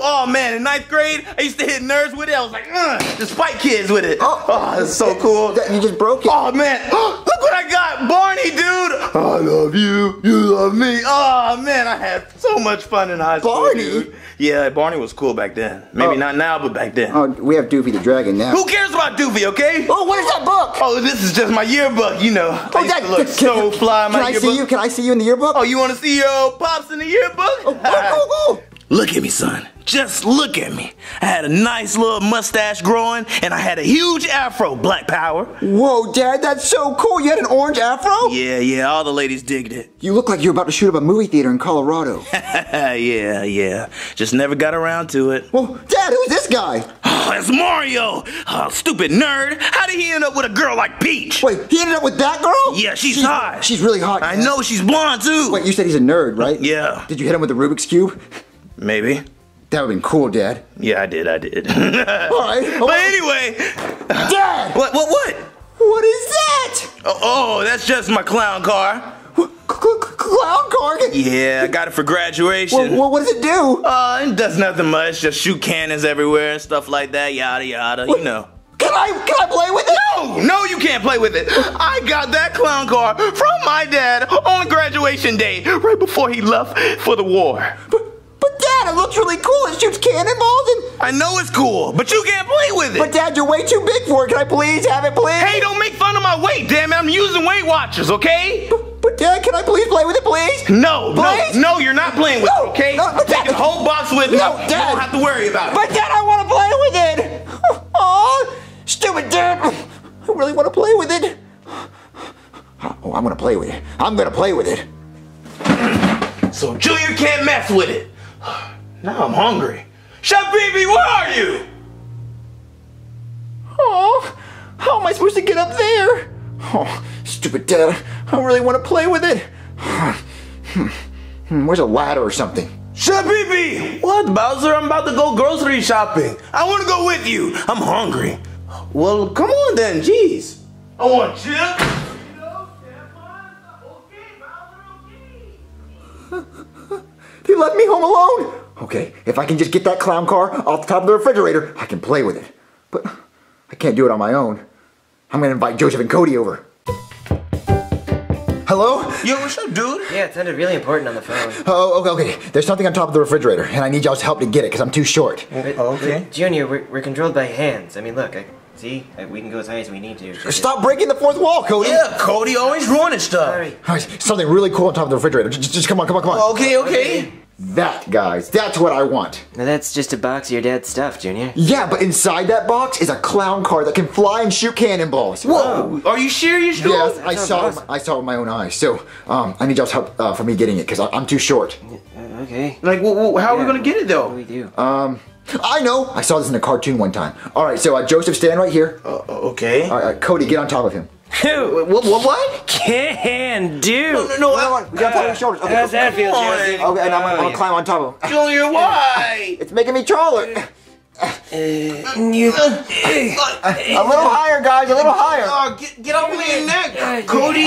Oh man, in 9th grade, I used to hit nerds with it. I was like, just fight kids with it. Oh, that's so cool. You just broke it. Oh man, look what I got, Barney, dude. I love you, you love me. Oh man, I had so much fun in high school. Barney? Dude. Yeah, Barney was cool back then. Maybe not now, but back then. Oh, we have Doofy the Dragon now. Who cares about Doofy, okay? Oh, where's that book? Oh, this is just my yearbook, you know. Oh, that looks so fly. Can I see you? Can I see you in the yearbook? Oh, you want to see your old pops in the yearbook? Oh, oh, oh, oh. Look at me, son. Just look at me. I had a nice little mustache growing, and I had a huge afro, Black Power. Whoa, Dad, that's so cool. You had an orange afro? Yeah, yeah, all the ladies digged it. You look like you're about to shoot up a movie theater in Colorado. Yeah, yeah. Just never got around to it. Well, Dad, who's this guy? Oh, it's Mario. Oh, stupid nerd. How did he end up with a girl like Peach? Wait, he ended up with that girl? Yeah, she's hot. She's really hot. I know, she's blonde, too. Wait, you said he's a nerd, right? Yeah. Did you hit him with the Rubik's Cube? Maybe. That would've been cool, Dad. Yeah, I did, Alright. But anyway! Dad! What? What is that? Oh, that's just my clown car. Clown car? Yeah, I got it for graduation. What does it do? It does nothing much. Just shoot cannons everywhere and stuff like that, yada yada, you know. Can I play with it? No! No, you can't play with it. I got that clown car from my dad on graduation day, right before he left for the war. It looks really cool. It shoots cannonballs and... I know it's cool, but you can't play with it. But Dad, you're way too big for it. Can I please have it, please? Hey, don't make fun of my weight, damn it. I'm using Weight Watchers, okay? But Dad, can I please play with it, please? No, please? No, you're not playing with it, okay? No, take the whole box with me. No, Dad. You don't have to worry about it. But Dad, I want to play with it. Oh, stupid Dad. I really want to play with it. Oh, I'm going to play with it. I'm going to play with it. So Junior can't mess with it. Now I'm hungry. Chef Pee Pee, where are you? Oh, how am I supposed to get up there? Oh, stupid Dad. I really want to play with it. Where's a ladder or something? Chef Pee Pee! What, Bowser? I'm about to go grocery shopping. I want to go with you. I'm hungry. Well, come on then, jeez. I want chips. He left me home alone. Okay, if I can just get that clown car off the top of the refrigerator, I can play with it. But I can't do it on my own. I'm gonna invite Joseph and Cody over. Hello? Yo, what's up, dude? Yeah, it sounded really important on the phone. Oh, okay. There's something on top of the refrigerator, and I need y'all's help to get it, because I'm too short. Okay. Junior, we're controlled by hands. I mean, look, see, we can go as high as we need to. Stop breaking the fourth wall, Cody! Yeah, Cody, always ruining stuff. Sorry. Right, something really cool on top of the refrigerator. Just come on. Okay. That, guys, that's what I want. Now that's just a box of your dad's stuff, Junior. Yeah, but inside that box is a clown car that can fly and shoot cannonballs. Whoa! Are you serious, dude? Yes, I saw it with my own eyes. So, I need y'all's help for me getting it, because I'm too short. Okay. Like, how are we gonna get it though? What do we do? I know! I saw this in a cartoon one time. Alright, so Joseph, stand right here. Okay. Alright, Cody, get on top of him. Who? What? Can do! No, we gotta put on your shoulders. Okay, how's that feel, Joseph? Okay, and I'm gonna climb on top of him. Junior, why? It's making me taller. A little higher, guys, a little higher. Get up with your neck, Cody!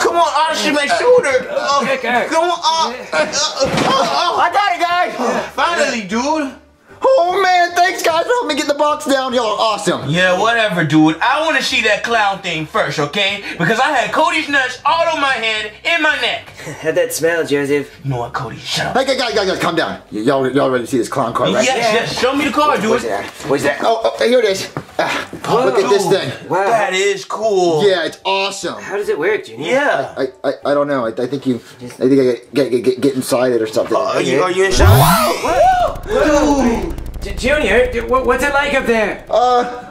Come on, my shooter! Come on! I got it, guys! Finally, dude! Oh man, thanks guys for helping me get the box down. Y'all are awesome. Yeah, whatever, dude. I want to see that clown thing first, okay? Because I had Cody's nuts all on my head and my neck. How'd that smell, Joseph? You know what, Cody? Shut up. Hey, guys, calm down. Y'all ready to see this clown car, right? Yes. Show me the car, dude. Where's that? Oh, here it is. Whoa, look at this thing. Wow. That is cool. Yeah, it's awesome. How does it work, Junior? Yeah. I don't know. I think I get inside it or something. Are you inside? Whoa! Dude. Junior, what's it like up there?